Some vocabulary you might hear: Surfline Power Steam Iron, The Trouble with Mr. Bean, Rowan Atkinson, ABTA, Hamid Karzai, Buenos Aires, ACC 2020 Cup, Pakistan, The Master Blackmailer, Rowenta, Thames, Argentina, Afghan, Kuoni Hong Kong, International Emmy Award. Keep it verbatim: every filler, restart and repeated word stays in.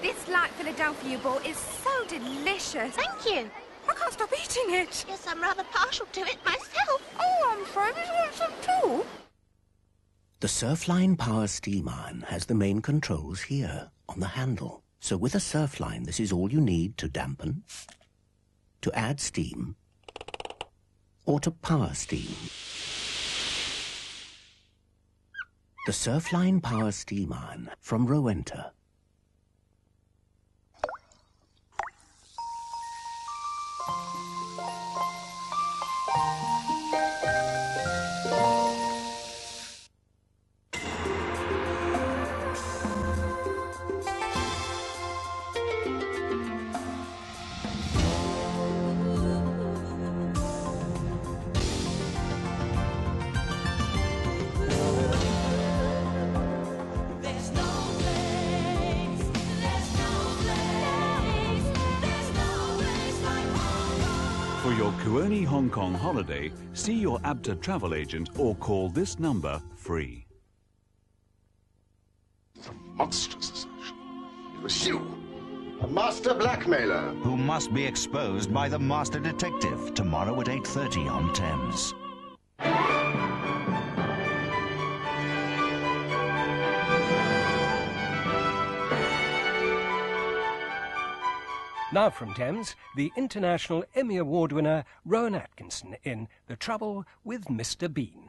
This light Philadelphia ball is so delicious. Thank you. I can't stop eating it. Yes, I'm rather partial to it myself. Oh, I'm afraid you want some too. The Surfline Power Steam Iron has the main controls here on the handle. So with a Surfline, this is all you need to dampen, to add steam, or to power steam. The Surfline Power Steam Iron from Rowenta. For your Kuoni Hong Kong holiday, see your A B T A travel agent or call this number free. The monstrous assertion. It was you, a master blackmailer. Who must be exposed by the master detective tomorrow at eight thirty on Thames. Now from Thames, the International Emmy Award winner Rowan Atkinson in The Trouble with Mister Bean.